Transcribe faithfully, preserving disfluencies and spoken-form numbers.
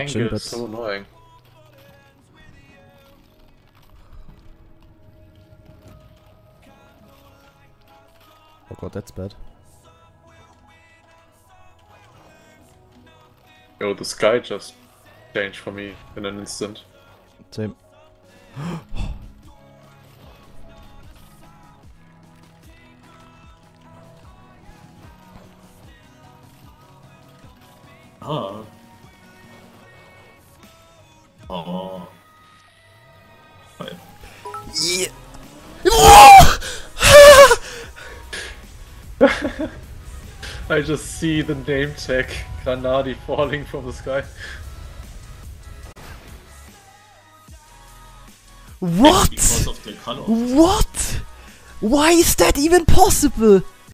Angle is so annoying. Oh god, that's bad. Yo, the sky just changed for me in an instant. Same. Oh. Oh. Yeah. I just see the name tag GranaDy falling from the sky. What? What? Why is that even possible?